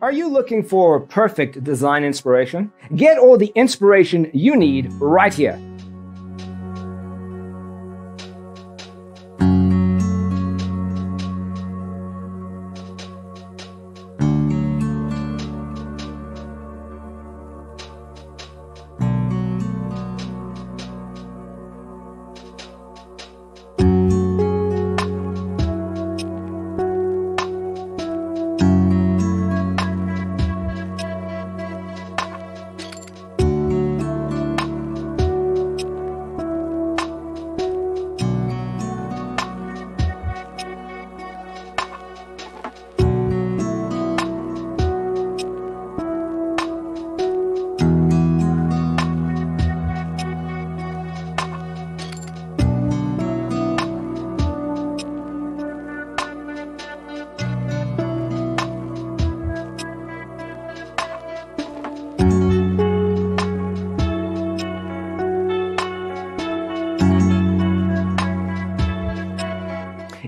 Are you looking for perfect design inspiration? Get all the inspiration you need right here.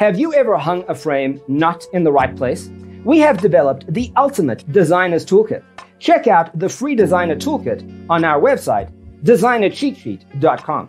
Have you ever hung a frame not in the right place? We have developed the ultimate designer's toolkit. Check out the free designer toolkit on our website, designercheatsheet.com.